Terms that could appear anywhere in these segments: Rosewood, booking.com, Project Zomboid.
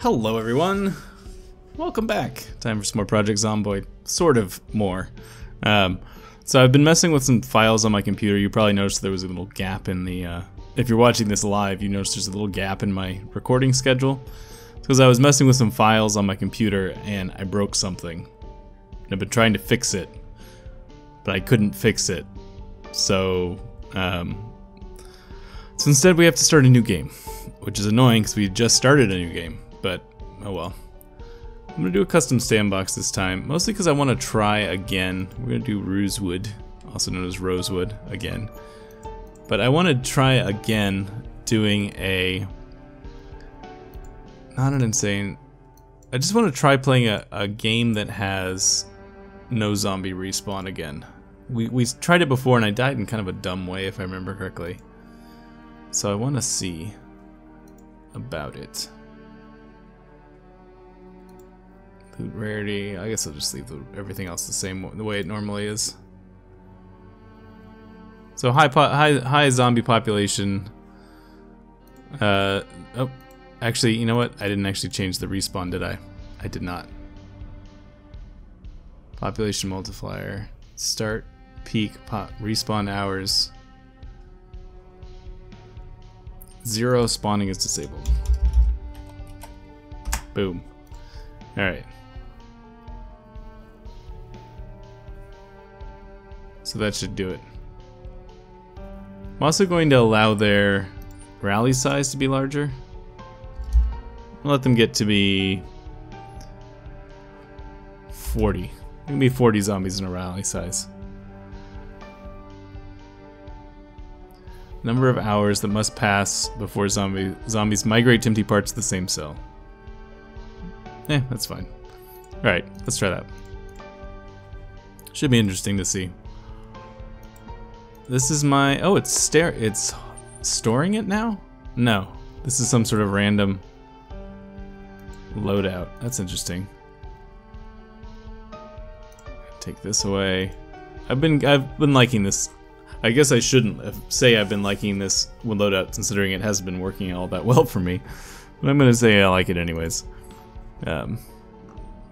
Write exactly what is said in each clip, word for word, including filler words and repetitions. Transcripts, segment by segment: Hello everyone, welcome back. Time for some more Project Zomboid, sort of more. Um, so I've been messing with some files on my computer. You probably noticed there was a little gap in the, uh, if you're watching this live, you noticed there's a little gap in my recording schedule. It's because I was messing with some files on my computer and I broke something. And I've been trying to fix it, but I couldn't fix it. So, um, so instead we have to start a new game, which is annoying because we just started a new game. But, oh well. I'm going to do a custom sandbox this time, mostly because I want to try again. We're going to do Rosewood, also known as Rosewood, again. But I want to try again doing a... Not an insane... I just want to try playing a, a game that has no zombie respawn again. We, we tried it before and I died in kind of a dumb way, if I remember correctly. So I want to see about it. Rarity, I guess I'll just leave the, everything else the same the way it normally is. So high po high, high zombie population. Uh, oh, actually, you know what? I didn't actually change the respawn, did I? I did not. Population multiplier, start, peak, pop, respawn hours. Zero spawning is disabled. Boom. All right. So that should do it. I'm also going to allow their rally size to be larger. I'll let them get to be forty. It can be forty zombies in a rally size. Number of hours that must pass before zombie, zombies migrate to empty parts of the same cell. Eh, that's fine. Alright, let's try that. Should be interesting to see. This is my... Oh, it's star- it's storing it now? No. This is some sort of random loadout. That's interesting. Take this away. I've been I've been liking this. I guess I shouldn't say I've been liking this loadout considering it hasn't been working all that well for me. But I'm gonna say I like it anyways. Um,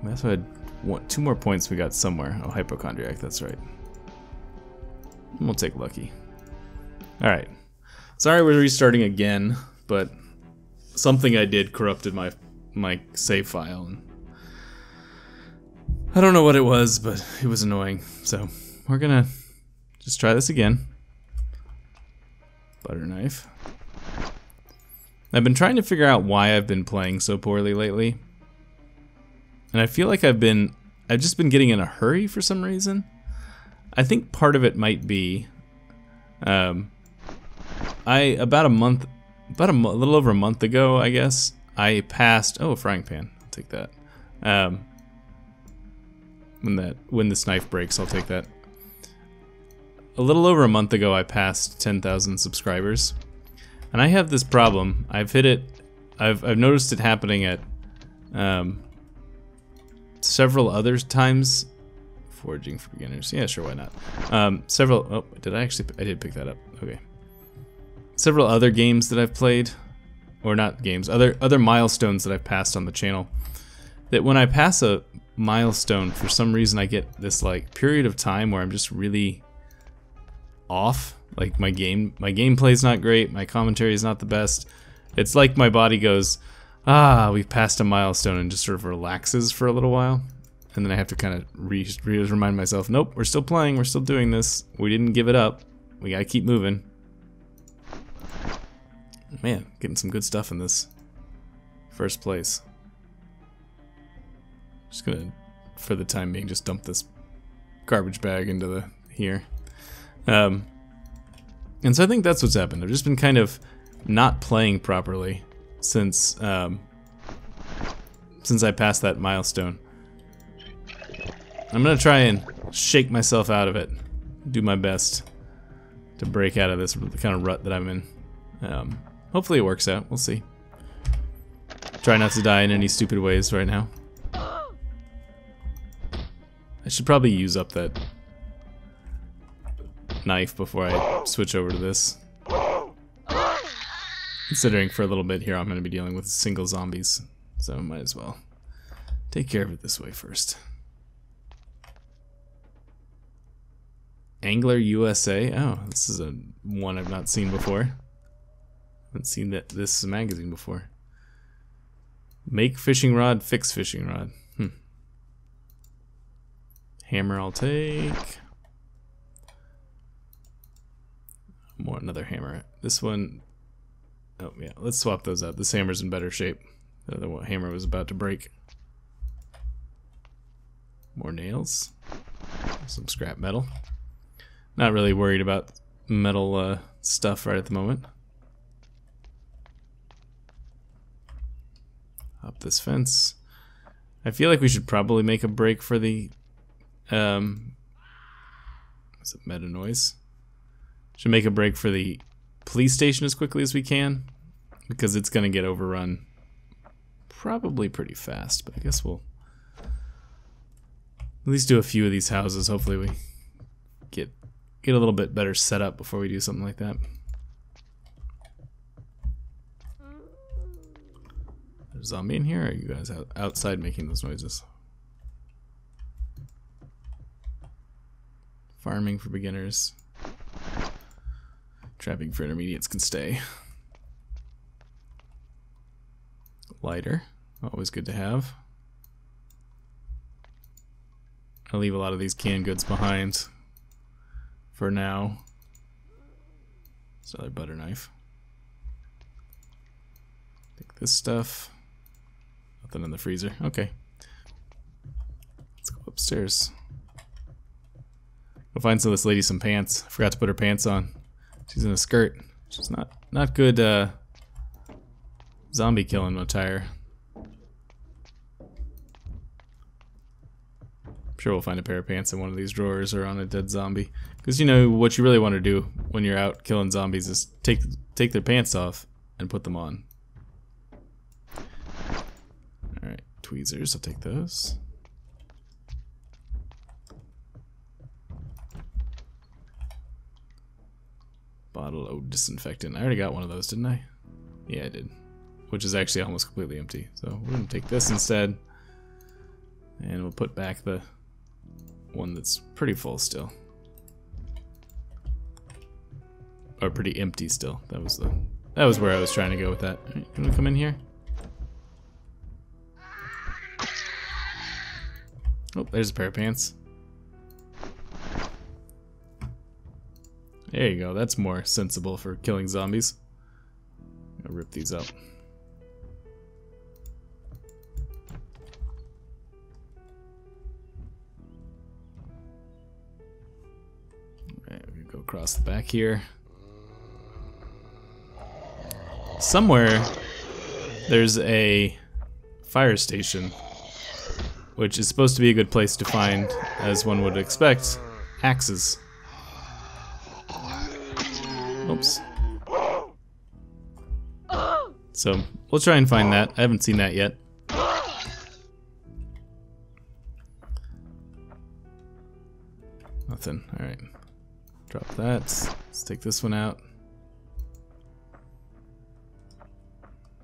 that's what I want. Two more points we got somewhere. Oh, hypochondriac, that's right. We'll take lucky. Alright. Sorry we're restarting again, but something I did corrupted my my save file. And I don't know what it was, but it was annoying. So we're gonna just try this again. Butter knife. I've been trying to figure out why I've been playing so poorly lately. And I feel like I've been, I've just been getting in a hurry for some reason. I think part of it might be, um, I, about a month, about a, mo a little over a month ago, I guess, I passed, oh, a frying pan, I'll take that. Um, when that, when this knife breaks, I'll take that. A little over a month ago, I passed ten thousand subscribers. And I have this problem. I've hit it, I've, I've noticed it happening at, um, several other times. Foraging for beginners, yeah, sure, why not. Um, several, oh, did I actually, I did pick that up, okay. Several other games that I've played, or not games, other other milestones that I've passed on the channel, that when I pass a milestone, for some reason I get this like period of time where I'm just really off, like my game, my gameplay's not great, my commentary is not the best. It's like my body goes, ah, we've passed a milestone, and just sort of relaxes for a little while. And then I have to kind of re re remind myself, nope, we're still playing, we're still doing this, we didn't give it up, we gotta keep moving. Man, getting some good stuff in this first place. Just gonna, for the time being, just dump this garbage bag into the here. Um, and so I think that's what's happened. I've just been kind of not playing properly. Since um, since I passed that milestone. I'm gonna try and shake myself out of it, do my best to break out of this kind of rut that I'm in. Um, hopefully it works out. We'll see. Try not to die in any stupid ways right now. I should probably use up that knife before I switch over to this. Considering for a little bit here I'm going to be dealing with single zombies. so might as well take care of it this way first. Angler U S A. Oh, this is a one I've not seen before. Haven't seen that this magazine before. Make fishing rod, fix fishing rod. Hmm. Hammer I'll take. More another hammer. This one. Oh yeah, let's swap those out. This hammer's in better shape. The other one, hammer was about to break. More nails. Some scrap metal. Not really worried about metal uh, stuff right at the moment. Up this fence. I feel like we should probably make a break for the um is it meta noise? Should make a break for the police station as quickly as we can, because it's gonna get overrun probably pretty fast, but I guess we'll at least do a few of these houses. Hopefully we get get a little bit better set up before we do something like that. There's a zombie in here, or are you guys out outside making those noises? Farming for beginners. Trapping for intermediates can stay. Lighter, always good to have. I'll leave a lot of these canned goods behind for now. There's another butter knife. Take this stuff. Nothing in the freezer. Okay. Let's go upstairs. Go find some of this lady some pants. I forgot to put her pants on. She's in a skirt. She's not not good uh, zombie killing attire. I'm sure we'll find a pair of pants in one of these drawers or on a dead zombie. Because you know what you really want to do when you're out killing zombies is take take their pants off and put them on. Alright, tweezers, I'll take those. Bottle of disinfectant. I already got one of those, didn't I? Yeah, I did. Which is actually almost completely empty. So we're gonna take this instead. And we'll put back the one that's pretty full still. Or pretty empty still. That was the that was where I was trying to go with that. All right, can we come in here? Oh, there's a pair of pants. There you go, that's more sensible for killing zombies. I'm gonna rip these up. Alright, we're gonna go across the back here. Somewhere there's a fire station, which is supposed to be a good place to find, as one would expect, axes. Oops. So, we'll try and find that. I haven't seen that yet. Nothing. Alright. Drop that. Let's take this one out.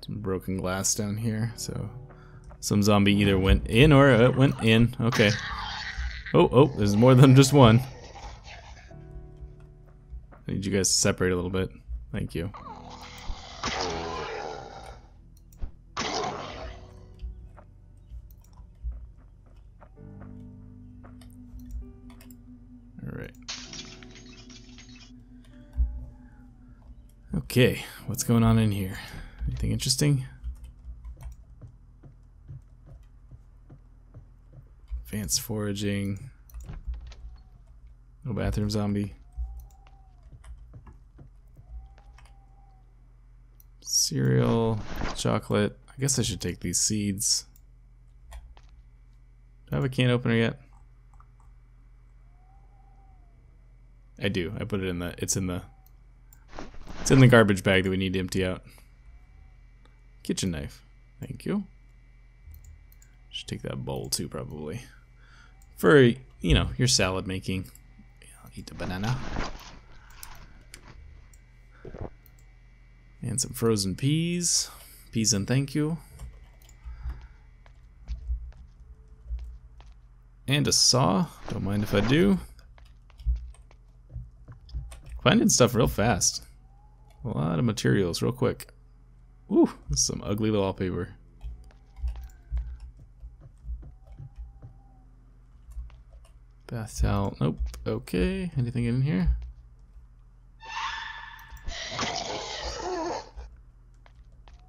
Some broken glass down here. So, some zombie either went in or it went in. Okay. Oh, oh, there's more than just one. I need you guys to separate a little bit. Thank you. Alright. Okay, what's going on in here? Anything interesting? Advanced foraging. No bathroom zombie. Cereal, chocolate. I guess I should take these seeds. Do I have a can opener yet? I do. I put it in the it's in the it's in the garbage bag that we need to empty out. Kitchen knife. Thank you. Should take that bowl too, probably. For, you know, your salad making. I'll eat the banana. And some frozen peas. Peas and thank you. and a saw. Don't mind if I do. Finding stuff real fast. A lot of materials real quick. Ooh, that's some ugly wallpaper. Bath towel. Nope. Okay. Anything in here?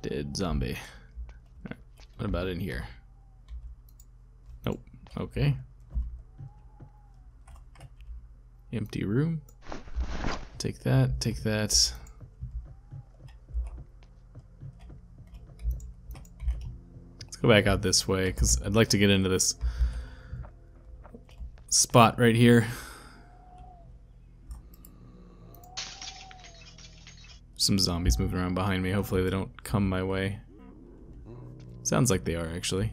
Dead zombie. Alright. What about in here? Nope. Okay. Empty room. Take that. Take that. Let's go back out this way because I'd like to get into this spot right here. Some zombies moving around behind me. Hopefully they don't come my way. Sounds like they are, actually.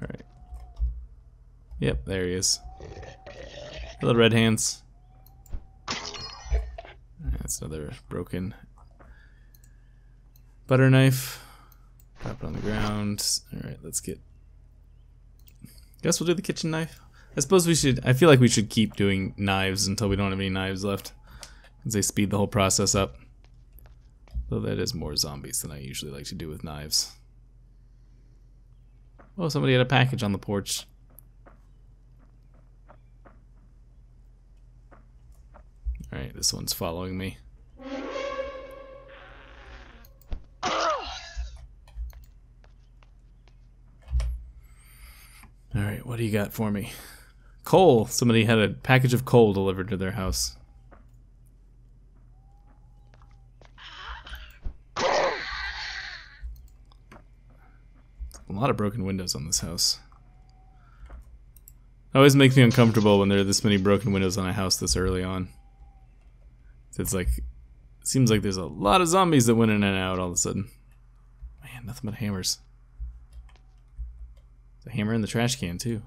Alright. Yep, there he is. Hello, red hands. That's another broken butter knife. Drop it on the ground. Alright, let's get... Guess we'll do the kitchen knife. I suppose we should, I feel like we should keep doing knives until we don't have any knives left, because they speed the whole process up. Though that is more zombies than I usually like to do with knives. Oh, somebody had a package on the porch. Alright, this one's following me. Alright, what do you got for me? Coal! Somebody had a package of coal delivered to their house. A lot of broken windows on this house. It always makes me uncomfortable when there are this many broken windows on a house this early on. It's like, it seems like there's a lot of zombies that went in and out all of a sudden. Man, nothing but hammers. The hammer in the trash can too.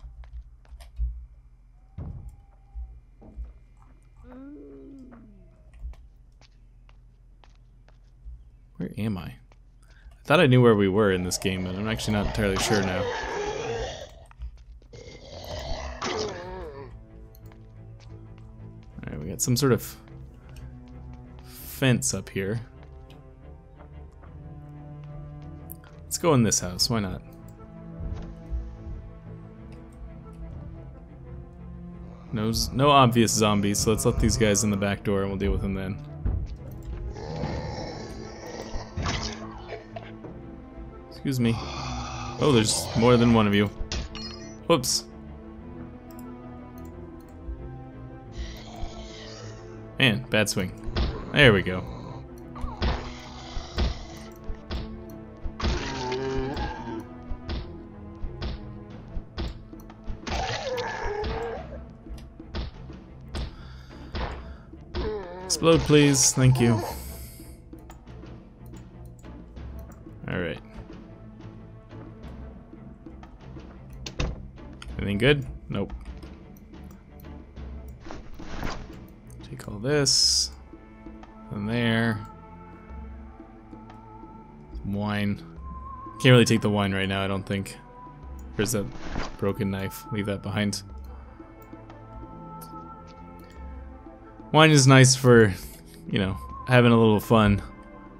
Where am I? I thought I knew where we were in this game, but I'm actually not entirely sure now. Alright, we got some sort of fence up here. Let's go in this house, why not? No, no obvious zombies, so let's let these guys in the back door and we'll deal with them then. Excuse me. Oh, there's more than one of you. Whoops. Man, bad swing. There we go. Explode, please. Thank you. Alright. Anything good? Nope. Take all this. And there. Some wine. Can't really take the wine right now, I don't think. Where's that broken knife? Leave that behind. Wine is nice for, you know, having a little fun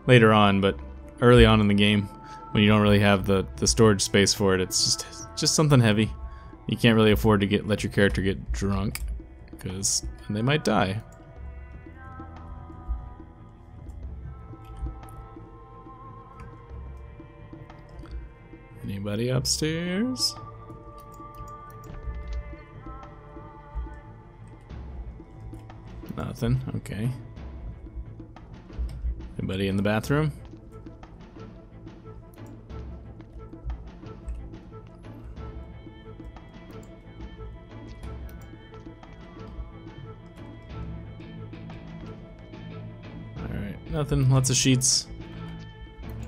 later on, but early on in the game, when you don't really have the, the storage space for it, it's just just something heavy. You can't really afford to get let your character get drunk, because they might die. Anybody upstairs? Nothing, okay. Anybody in the bathroom? Alright, nothing, lots of sheets.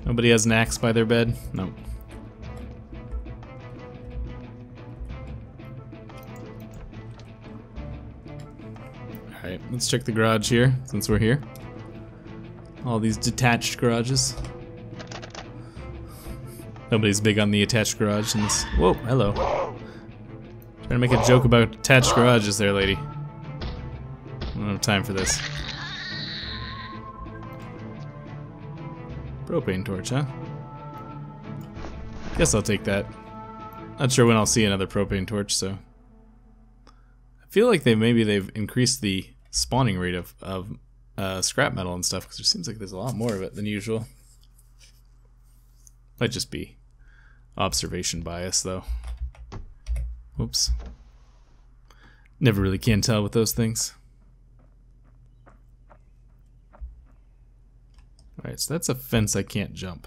Nobody has an axe by their bed? Nope. Alright, let's check the garage here, since we're here. All these detached garages. Nobody's big on the attached garage since. Whoa, hello. Trying to make a joke about attached garages there, lady. I don't have time for this. Propane torch, huh? Guess I'll take that. Not sure when I'll see another propane torch, so. I feel like they maybe they've increased the spawning rate of, of uh, scrap metal and stuff, because it seems like there's a lot more of it than usual. Might just be observation bias, though. Whoops. Never really can tell with those things. Alright, so that's a fence I can't jump,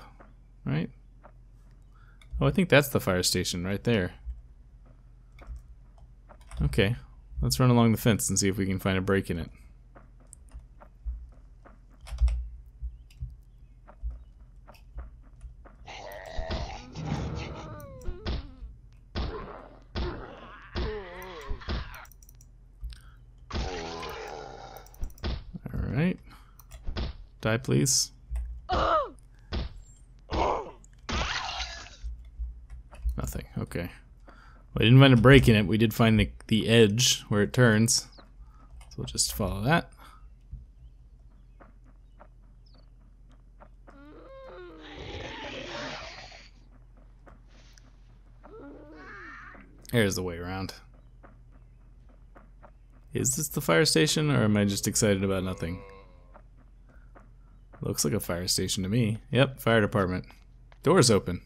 right? Oh, I think that's the fire station right there. Okay, let's run along the fence and see if we can find a break in it. Alright. Die, please. Nothing. Okay. We didn't find a break in it. We did find the, the edge where it turns. So we'll just follow that. There's the way around. Is this the fire station, or am I just excited about nothing? Looks like a fire station to me. Yep, fire department. Doors open.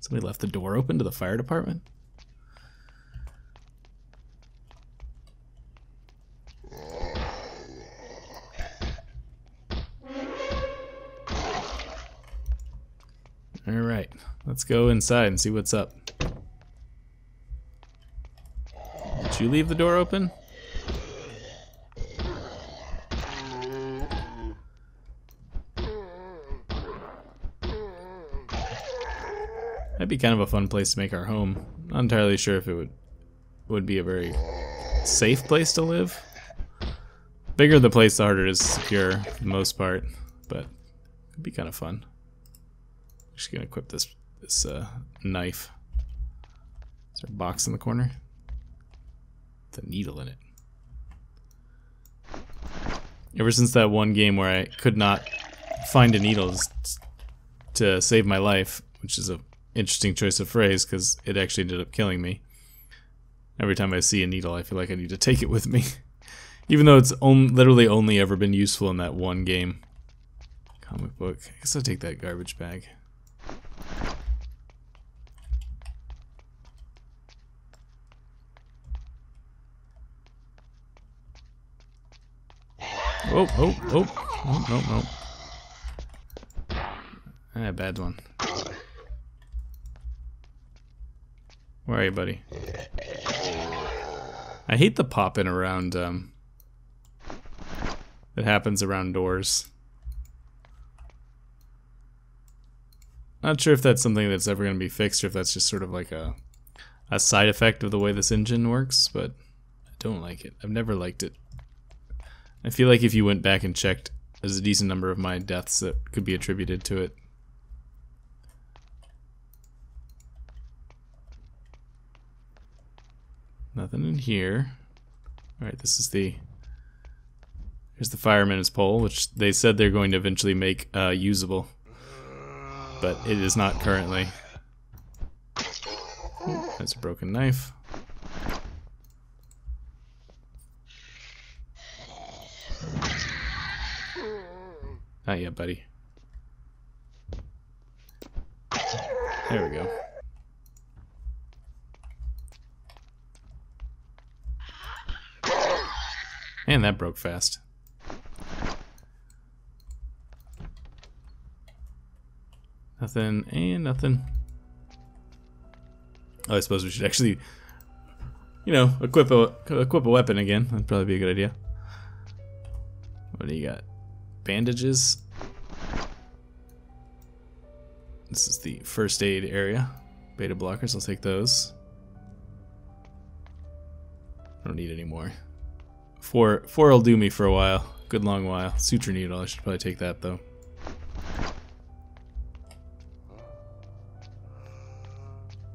Somebody left the door open to the fire department? Alright, let's go inside and see what's up. Did you leave the door open? That'd be kind of a fun place to make our home. Not entirely sure if it would would be a very safe place to live. Bigger the place, the harder it is to secure for the most part, but it'd be kind of fun. I'm just gonna equip this this uh, knife. Is there a box in the corner? With a needle in it. Ever since that one game where I could not find a needle to save my life, which is a interesting choice of phrase, because it actually ended up killing me. Every time I see a needle, I feel like I need to take it with me. Even though it's on literally only ever been useful in that one game. Comic book. I guess I'll take that garbage bag. Oh, oh, oh. Oh, no, no. Ah, bad one. Where are you, buddy? I hate the popping around um, that happens around doors. Not sure if that's something that's ever going to be fixed, or if that's just sort of like a a side effect of the way this engine works, but I don't like it. I've never liked it. I feel like if you went back and checked, there's a decent number of my deaths that could be attributed to it. Nothing in here. Alright, this is the... Here's the fireman's pole, which they said they're going to eventually make uh, usable. But it is not currently. Ooh, that's a broken knife. Not yet, buddy. There we go. And that broke fast. Nothing and nothing. Oh, I suppose we should actually, you know, equip a equip a weapon again. That'd probably be a good idea. What do you got? Bandages. This is the first aid area. Beta blockers. I'll take those. I don't need any more. Four, four will do me for a while. Good long while. Suture needle. I should probably take that though. I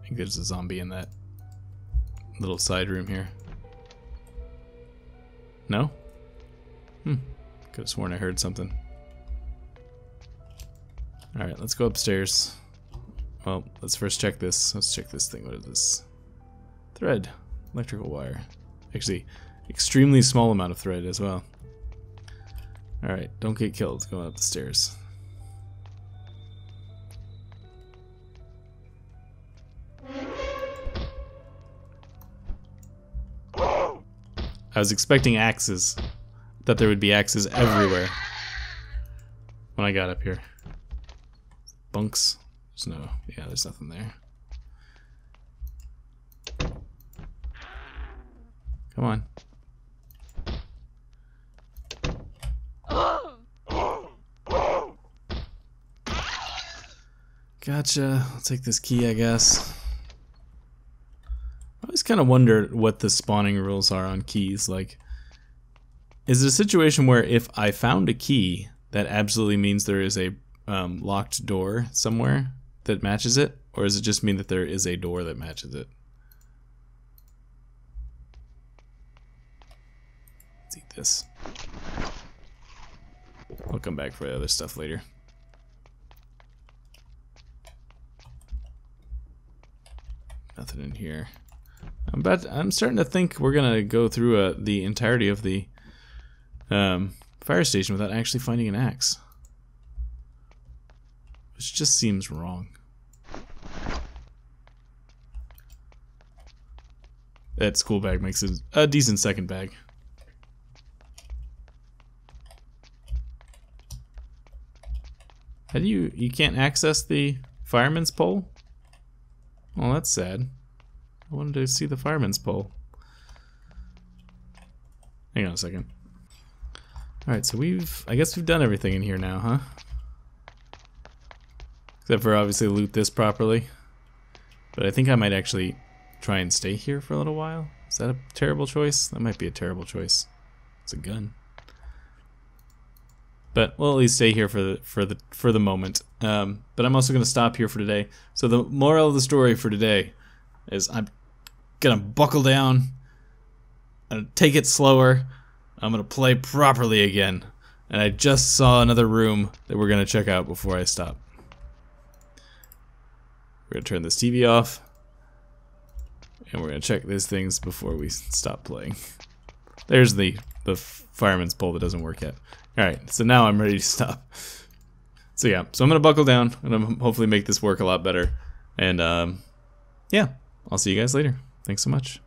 think there's a zombie in that little side room here. No? Hmm. Could have sworn I heard something. Alright, let's go upstairs. Well, let's first check this. Let's check this thing. What is this? Thread. Electrical wire. Actually, extremely small amount of thread as well. Alright, don't get killed going up the stairs. I was expecting axes. I thought there would be axes everywhere when I got up here. Bunks. There's no, yeah, there's nothing there. Come on. Gotcha. I'll take this key, I guess. I always kind of wonder what the spawning rules are on keys. Like, is it a situation where if I found a key, that absolutely means there is a um, locked door somewhere that matches it? Or does it just mean that there is a door that matches it? Let's eat this. I'll come back for the other stuff later. Nothing in here. I'm about to, I'm starting to think we're gonna go through uh, the entirety of the um, fire station without actually finding an axe, which just seems wrong. That school bag makes it a decent second bag. How do you you can't access the fireman's pole? Well, that's sad. I wanted to see the fireman's pole. Hang on a second. Alright, so we've... I guess we've done everything in here now, huh? Except for obviously loot this properly. But I think I might actually try and stay here for a little while. Is that a terrible choice? That might be a terrible choice. It's a gun. But we'll at least stay here for the for the for the moment. Um, but I'm also going to stop here for today. So the moral of the story for today is I'm going to buckle down. I'm going to take it slower. I'm going to play properly again. And I just saw another room that we're going to check out before I stop. We're going to turn this T V off. And we're going to check these things before we stop playing. There's the, the fireman's pole that doesn't work yet. Alright, so now I'm ready to stop. So yeah, so I'm going to buckle down. And I'm hopefully make this work a lot better. And um, yeah. I'll see you guys later. Thanks so much.